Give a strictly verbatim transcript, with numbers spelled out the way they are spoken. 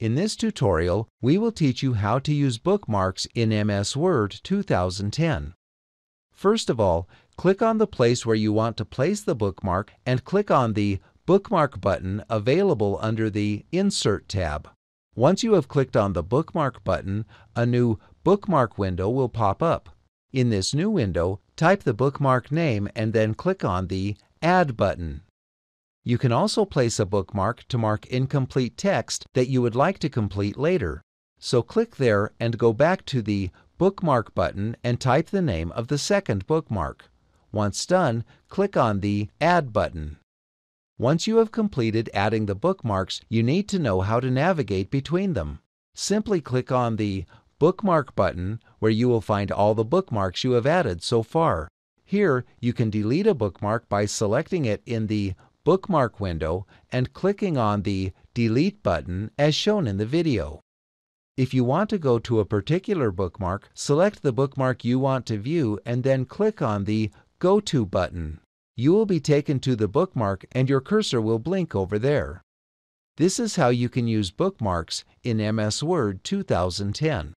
In this tutorial, we will teach you how to use bookmarks in M S Word two thousand ten. First of all, click on the place where you want to place the bookmark and click on the Bookmark button available under the Insert tab. Once you have clicked on the Bookmark button, a new Bookmark window will pop up. In this new window, type the bookmark name and then click on the Add button. You can also place a bookmark to mark incomplete text that you would like to complete later. So click there and go back to the Bookmark button and type the name of the second bookmark. Once done, click on the Add button. Once you have completed adding the bookmarks, you need to know how to navigate between them. Simply click on the Bookmark button where you will find all the bookmarks you have added so far. Here, you can delete a bookmark by selecting it in the Bookmark window and clicking on the Delete button as shown in the video. If you want to go to a particular bookmark, select the bookmark you want to view and then click on the Go To button. You will be taken to the bookmark and your cursor will blink over there. This is how you can use bookmarks in M S Word two thousand ten.